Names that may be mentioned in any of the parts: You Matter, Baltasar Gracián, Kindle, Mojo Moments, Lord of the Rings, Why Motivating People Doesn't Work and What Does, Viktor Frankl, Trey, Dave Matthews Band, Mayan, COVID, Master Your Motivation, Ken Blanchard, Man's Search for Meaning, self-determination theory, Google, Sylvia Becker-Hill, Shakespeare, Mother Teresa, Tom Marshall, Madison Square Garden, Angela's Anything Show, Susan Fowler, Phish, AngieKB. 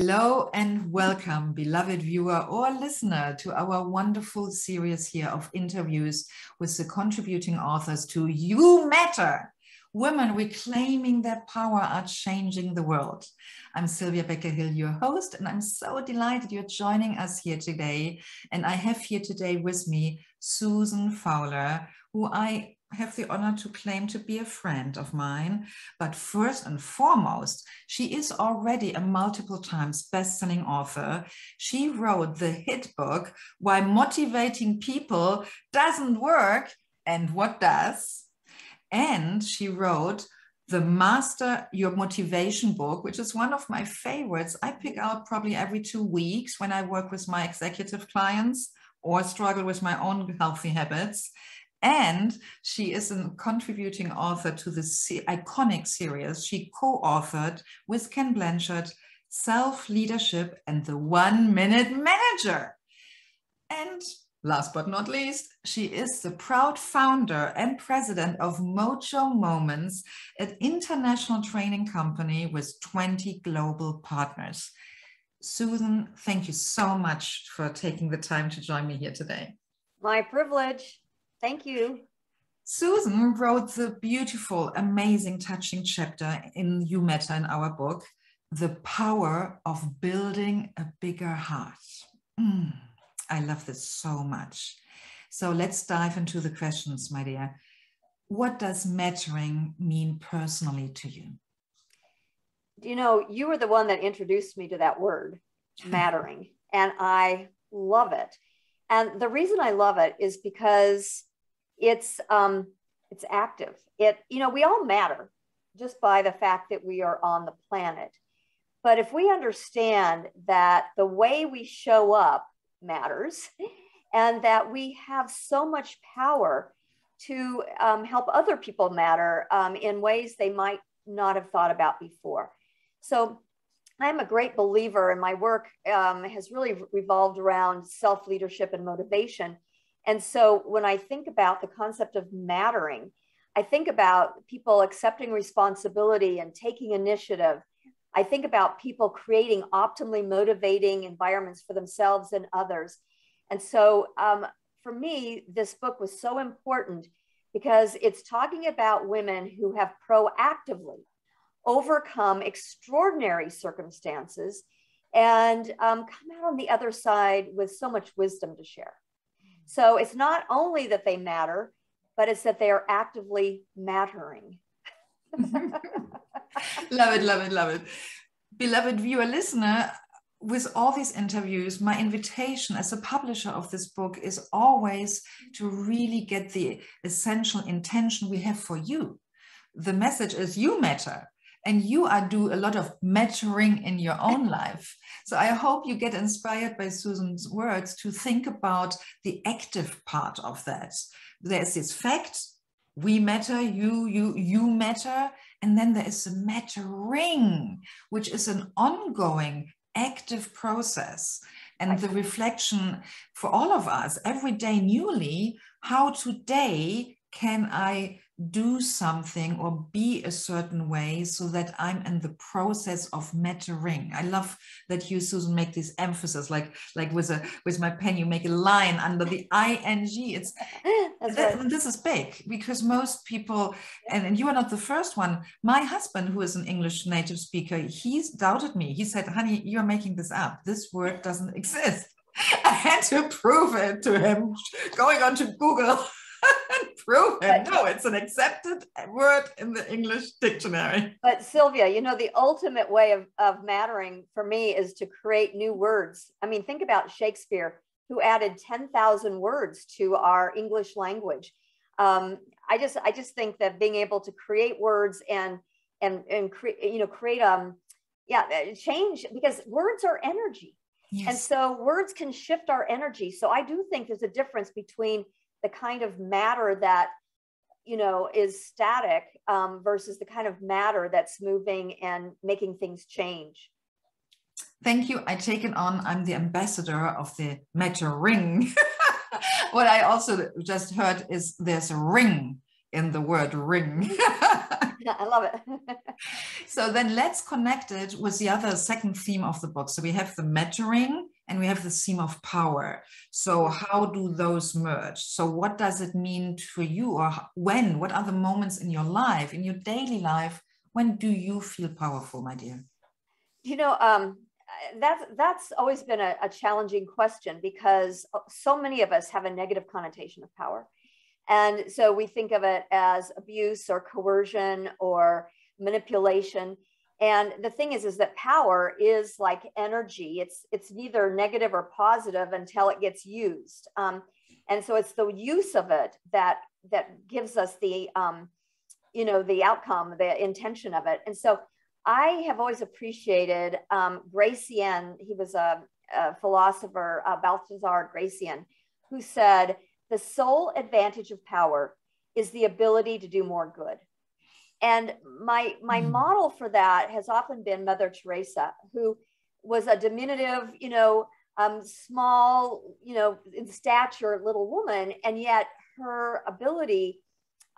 Hello and welcome, beloved viewer or listener, to our wonderful series here of interviews with the contributing authors to You Matter. Women reclaiming their power are changing the world. I'm Sylvia Becker-Hill, your host, and I'm so delighted you're joining us here today. And I have here today with me Susan Fowler, who I have the honor to claim to be a friend of mine. But first and foremost, she is already a multiple times best-selling author. She wrote the hit book, Why Motivating People Doesn't Work and What Does. And she wrote the Master Your Motivation book, which is one of my favorites. I pick out probably every 2 weeks when I work with my executive clients or struggle with my own healthy habits. And she is a contributing author to the iconic series she co-authored with Ken Blanchard, Self Leadership and the 1 Minute Manager. And last but not least, she is the proud founder and president of Mojo Moments, an international training company with 20 global partners. Susan, thank you so much for taking the time to join me here today. My privilege. Thank you. Susan wrote the beautiful, amazing, touching chapter in You Matter in our book, The Power of Building a Bigger Heart. I love this so much. So let's dive into the questions, my dear. What does mattering mean personally to you? You know, you were the one that introduced me to that word, mattering, and I love it. And the reason I love it is because it's active. You know, we all matter just by the fact that we are on the planet. But if we understand that the way we show up matters, and that we have so much power to help other people matter in ways they might not have thought about before. So I'm a great believer, and my work has really revolved around self-leadership and motivation. And so when I think about the concept of mattering, I think about people accepting responsibility and taking initiative. I think about people creating optimally motivating environments for themselves and others. And so for me, this book was so important because it's talking about women who have proactively overcome extraordinary circumstances and come out on the other side with so much wisdom to share. So it's not only that they matter, but it's that they are actively mattering. Love it, love it, love it. Beloved viewer, listener, with all these interviews, my invitation as a publisher of this book is always to really get the essential intention we have for you. The message is you matter, and you do a lot of mattering in your own life. So I hope you get inspired by Susan's words to think about the active part of that. There's this fact, we matter, you matter. And then there is the mattering, which is an ongoing active process. And the reflection for all of us every day newly, how today can I do something or be a certain way so that I'm in the process of mattering. I love that you, Susan, make this emphasis, like with my pen, you make a line under the ing. It's right. This is big because most people, and you are not the first one. My husband, who is an English native speaker, he's doubted me. He said, honey, you're making this up. This word doesn't exist. I had to prove it to him, going on to Google. Prove it. No, it's an accepted word in the English dictionary. But Sylvia, you know, the ultimate way of mattering for me is to create new words. I mean, think about Shakespeare, who added 10,000 words to our English language. I just think that being able to create words and change, because words are energy. Yes. And so words can shift our energy. So I do think there's a difference between the kind of matter that, you know, is static versus the kind of matter that's moving and making things change. Thank you. I take it on. I'm the ambassador of the matter ring. What I also just heard is there's a ring in the word ring. I love it. So then let's connect it with the other second theme of the book. So we have the mattering and we have the theme of power. So how do those merge? So what does it mean for you, or when, what are the moments in your life, in your daily life, when do you feel powerful, my dear? You know, that's always been a challenging question, because so many of us have a negative connotation of power. And so we think of it as abuse or coercion or manipulation. And the thing is that power is like energy. It's neither negative or positive until it gets used. And so it's the use of it that gives us the, you know, the outcome, the intention of it. And so I have always appreciated Gracián. He was a philosopher, Baltasar Gracián, who said, the sole advantage of power is the ability to do more good. And my model for that has often been Mother Teresa, who was a diminutive, you know, small, you know, in stature little woman. And yet her ability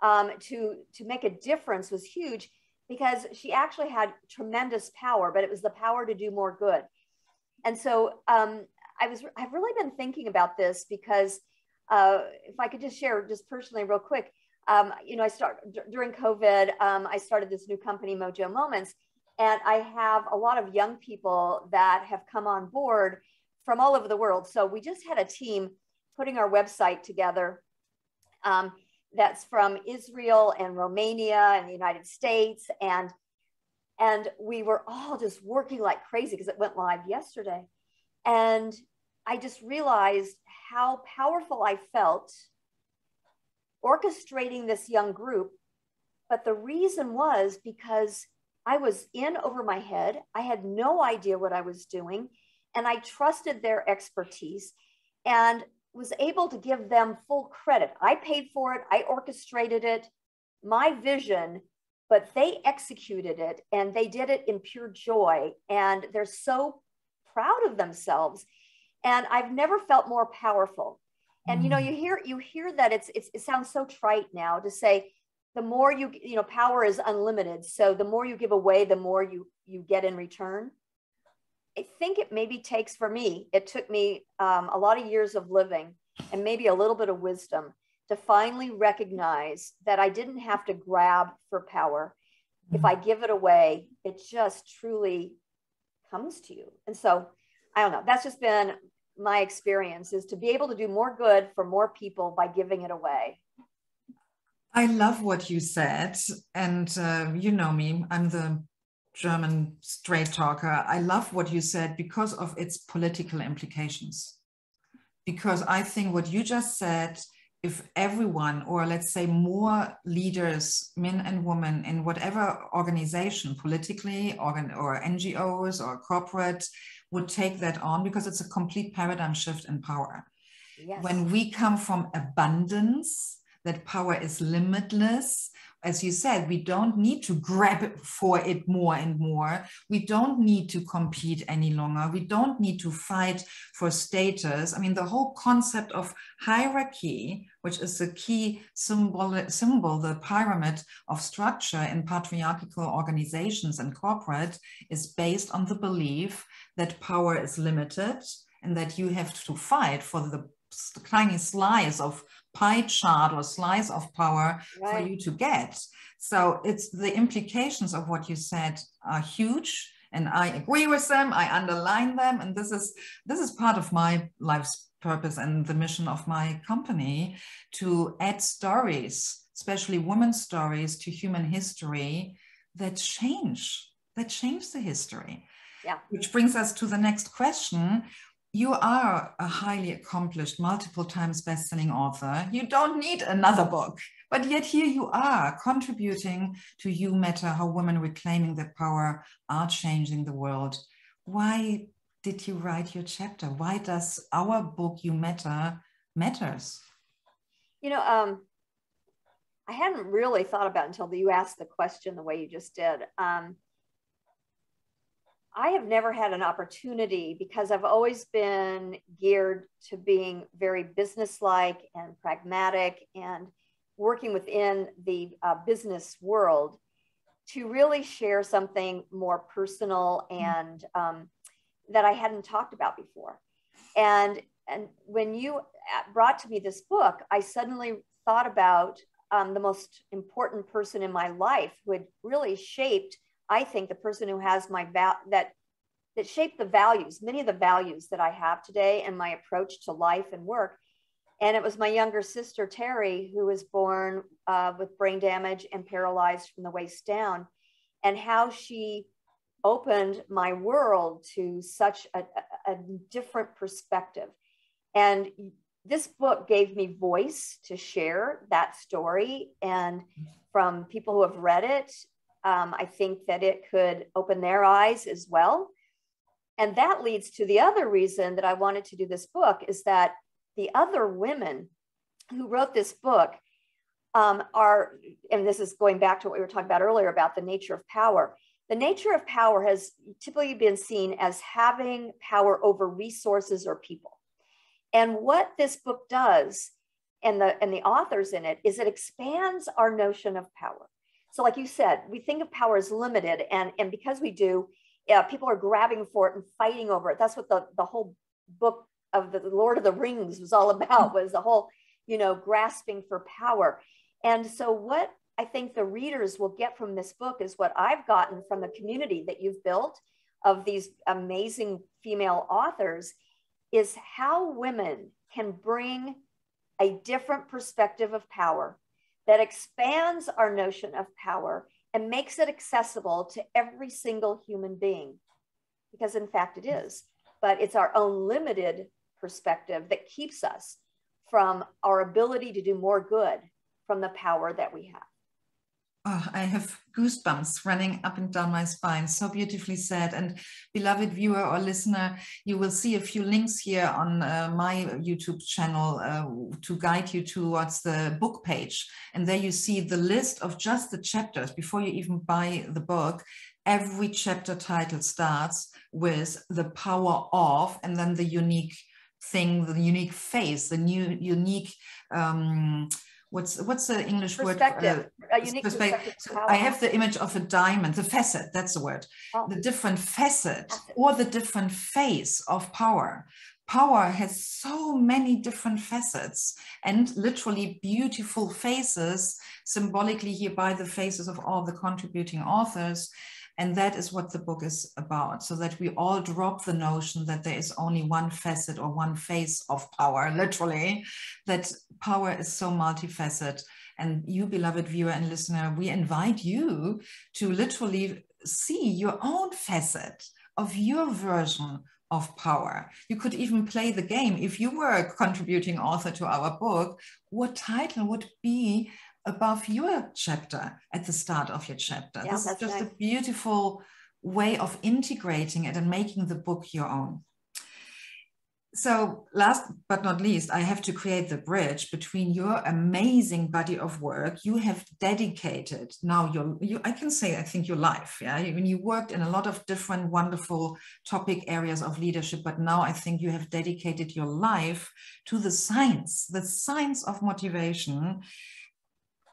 to make a difference was huge, because she actually had tremendous power, but it was the power to do more good. And so I've really been thinking about this, because if I could just share just personally real quick, you know, during COVID, I started this new company, Mojo Moments, and I have a lot of young people that have come on board from all over the world. So we just had a team putting our website together that's from Israel and Romania and the United States. And we were all just working like crazy because it went live yesterday. And I just realized how powerful I felt orchestrating this young group. But the reason was because I was in over my head. I had no idea what I was doing, and I trusted their expertise and was able to give them full credit. I paid for it. I orchestrated it, my vision, but they executed it, and they did it in pure joy. And they're so proud of themselves. And I've never felt more powerful. And, you know, you hear that it sounds so trite now to say, the more you know, power is unlimited. So the more you give away, the more you get in return. I think it maybe takes, for me, it took me a lot of years of living and maybe a little bit of wisdom to finally recognize that I didn't have to grab for power. If I give it away, it just truly comes to you. And so, I don't know, that's just been my experience, is to be able to do more good for more people by giving it away. I love what you said. And you know me, I'm the German straight talker. I love what you said because of its political implications. Because I think what you just said, if everyone, or let's say more leaders, men and women, in whatever organization, politically, or NGOs or corporate, would take that on, because it's a complete paradigm shift in power. Yes. When we come from abundance, that power is limitless. As you said, we don't need to grab for it more and more. We don't need to compete any longer. We don't need to fight for status. I mean, the whole concept of hierarchy, which is the key symbol, the pyramid of structure in patriarchal organizations and corporate, is based on the belief that power is limited and that you have to fight for the tiny slice of pie chart or slice of power, right, for you to get. So it's the implications of what you said are huge, and I agree with them. I underline them, and this is part of my life's purpose and the mission of my company, to add stories, especially women's stories, to human history that change the history. Yeah. Which brings us to the next question. You are a highly accomplished, multiple times best-selling author. You don't need another book, but yet here you are, contributing to You Matter, how women reclaiming their power are changing the world. Why did you write your chapter? Why does our book, You Matter, matters? You know, I hadn't really thought about it until you asked the question the way you just did. I have never had an opportunity, because I've always been geared to being very businesslike and pragmatic and working within the business world to really share something more personal and that I hadn't talked about before. And when you brought to me this book, I suddenly thought about the most important person in my life who had really shaped, I think, the person who has my that shaped the values, many of the values that I have today and my approach to life and work. And it was my younger sister, Terry, who was born with brain damage and paralyzed from the waist down, and how she opened my world to such a different perspective. And this book gave me voice to share that story. And from people who have read it, I think that it could open their eyes as well. And that leads to the other reason that I wanted to do this book, is that the other women who wrote this book are, and this is going back to what we were talking about earlier about the nature of power. The nature of power has typically been seen as having power over resources or people. And what this book does, and the authors in it, is it expands our notion of power. So like you said, we think of power as limited, and because we do, people are grabbing for it and fighting over it. That's what the whole book of the Lord of the Rings was all about, was the whole, you know, grasping for power. And so what I think the readers will get from this book is what I've gotten from the community that you've built of these amazing female authors, is how women can bring a different perspective of power that expands our notion of power and makes it accessible to every single human being. Because in fact it is, but it's our own limited perspective that keeps us from our ability to do more good from the power that we have. Oh, I have goosebumps running up and down my spine. So beautifully said. And beloved viewer or listener, you will see a few links here on my YouTube channel to guide you towards the book page. And there you see the list of just the chapters before you even buy the book. Every chapter title starts with the power of, and then the unique thing, the unique face, the new unique what's the English perspective. Word? A unique perspective. So I have the image of a diamond, the facet, that's the word. Oh. The different facet or the different face of power. Power has so many different facets and literally beautiful faces, symbolically hereby the faces of all the contributing authors. And that is what the book is about, so that we all drop the notion that there is only one facet or one face of power, literally, that power is so multifaceted. And you, beloved viewer and listener, we invite you to literally see your own facet of your version of power. You could even play the game. If you were a contributing author to our book, what title would be above your chapter, at the start of your chapter? Yeah, this is just nice. A beautiful way of integrating it and making the book your own. So last but not least, I have to create the bridge between your amazing body of work. You have dedicated now I can say, I think your life. Yeah. You worked in a lot of different wonderful topic areas of leadership, but now I think you have dedicated your life to the science of motivation,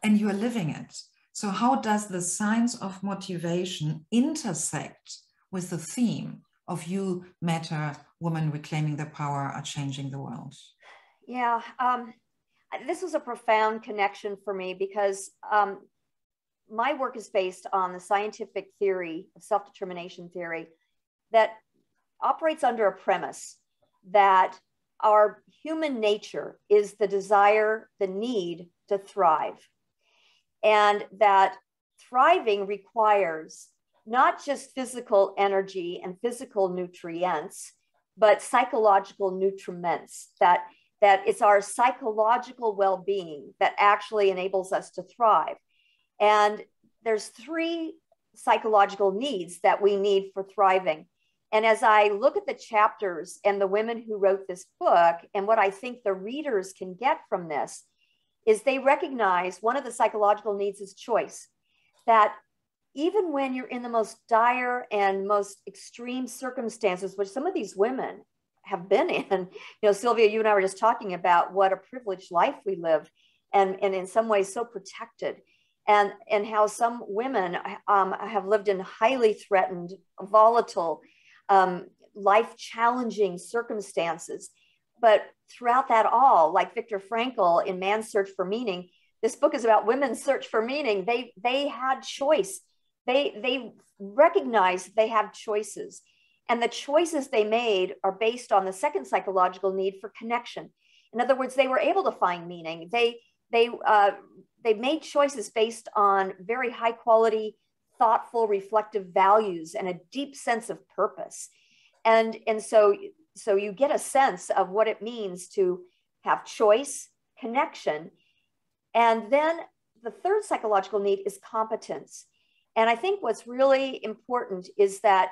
and you are living it. So how does the science of motivation intersect with the theme of You Matter, Women Reclaiming Their Power Are Changing the World? Yeah, this was a profound connection for me, because my work is based on the scientific theory, self-determination theory, that operates under a premise that our human nature is the desire, the need to thrive. And that thriving requires not just physical energy and physical nutrients, but psychological nutriments, that it's our psychological well-being that actually enables us to thrive. And there's three psychological needs that we need for thriving. And as I look at the chapters and the women who wrote this book, and what I think the readers can get from this, is they recognize one of the psychological needs is choice. That even when you're in the most dire and most extreme circumstances, which some of these women have been in, you know, Sylvia, you and I were just talking about what a privileged life we live, and in some ways so protected, and how some women have lived in highly threatened, volatile, life-challenging circumstances. But throughout that all, like Viktor Frankl in Man's Search for Meaning, this book is about women's search for meaning. They had choice. They recognized they have choices. And the choices they made are based on the second psychological need for connection. In other words, they were able to find meaning. They made choices based on very high quality, thoughtful, reflective values and a deep sense of purpose. And so you get a sense of what it means to have choice, connection. And then the third psychological need is competence. And I think what's really important is that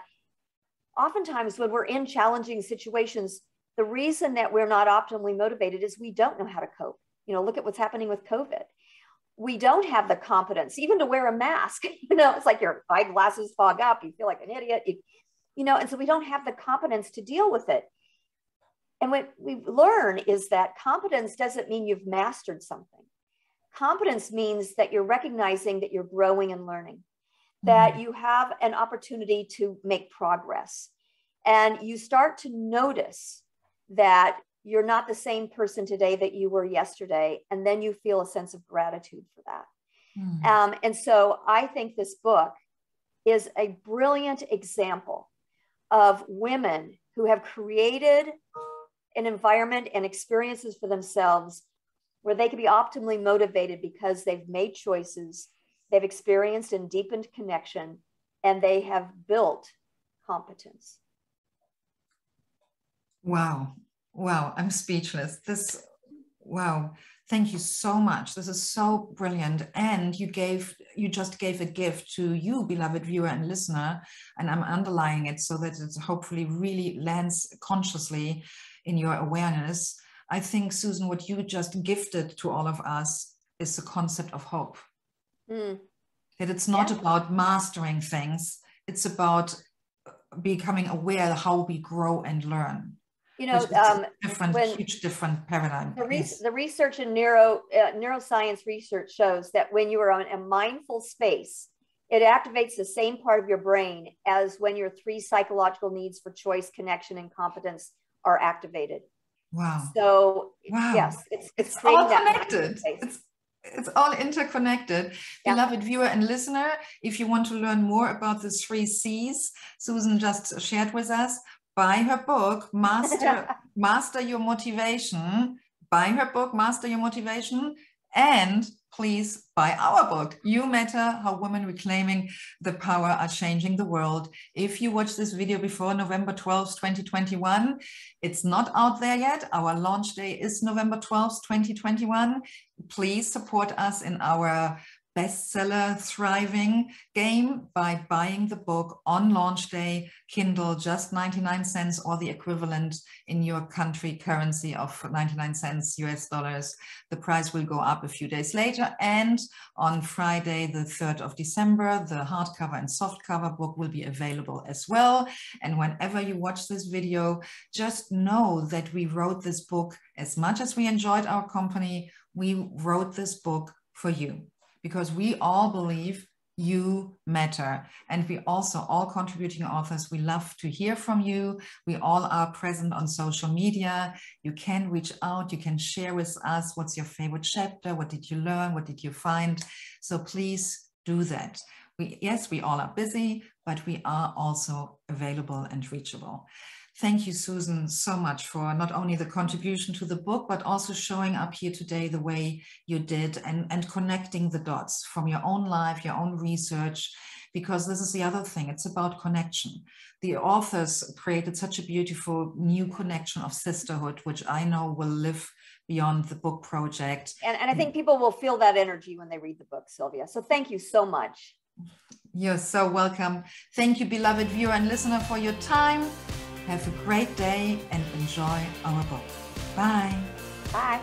oftentimes when we're in challenging situations, the reason that we're not optimally motivated is we don't know how to cope. You know, look at what's happening with COVID. We don't have the competence even to wear a mask. You know, it's like your eyeglasses fog up, you feel like an idiot, you know, and so we don't have the competence to deal with it. And what we learn is that competence doesn't mean you've mastered something. Competence means that you're recognizing that you're growing and learning, that you have an opportunity to make progress. And you start to notice that you're not the same person today that you were yesterday. And then you feel a sense of gratitude for that. Mm. And so I think this book is a brilliant example of women who have created an environment and experiences for themselves where they can be optimally motivated because they've made choices, they've experienced and deepened connection, and they have built competence. Wow. Wow. I'm speechless. This, wow. Thank you so much. This is so brilliant. And you just gave a gift to you, beloved viewer and listener. And I'm underlying it so that it hopefully really lands consciously in your awareness. I think, Susan, what you just gifted to all of us is the concept of hope. Mm. That it's not about mastering things. It's about becoming aware of how we grow and learn. You know, huge different paradigm. The research in neuroscience research shows that when you are in a mindful space, it activates the same part of your brain as when your three psychological needs for choice, connection, and competence are activated. Wow. So yes, it's all connected. It's all interconnected. Yeah. Beloved viewer and listener, if you want to learn more about the three C's Susan just shared with us, buy her book, Master Your Motivation. Buy her book, Master Your Motivation. And please buy our book, You Matter, How Women Reclaiming the Power Are Changing the World. If you watch this video before November 12th, 2021, it's not out there yet. Our launch day is November 12th, 2021. Please support us in our bestseller thriving game by buying the book on launch day, Kindle, just 99 cents or the equivalent in your country currency of 99 cents US dollars. The price will go up a few days later. And on Friday, the 3rd of December, the hardcover and softcover book will be available as well. And whenever you watch this video, just know that we wrote this book as much as we enjoyed our company. We wrote this book for you, because we all believe you matter. And we also, all contributing authors, we love to hear from you. We all are present on social media. You can reach out, you can share with us what's your favorite chapter, what did you learn, what did you find? So please do that. Yes, we all are busy, but we are also available and reachable. Thank you, Susan, so much for not only the contribution to the book, but also showing up here today the way you did and connecting the dots from your own life, your own research, because this is the other thing. It's about connection. The authors created such a beautiful new connection of sisterhood, which I know will live beyond the book project. And I think people will feel that energy when they read the book, Sylvia. So thank you so much. You're so welcome. Thank you, beloved viewer and listener, for your time. Have a great day and enjoy our book. Bye. Bye.